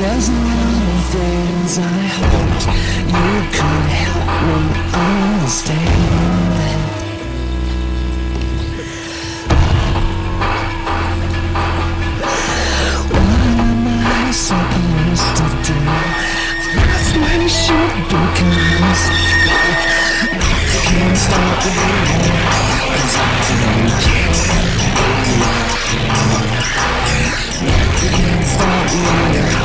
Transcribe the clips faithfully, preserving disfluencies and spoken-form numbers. There's a lot of things I hoped you could help me understand. What am I supposed to do? That's where you should be, 'cause I can't stop anymore, 'cause I can't stop anymore. I can't stop anymore.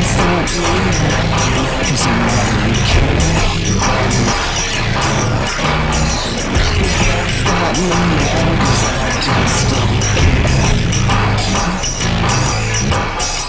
Stop me, 'cause I just don't care.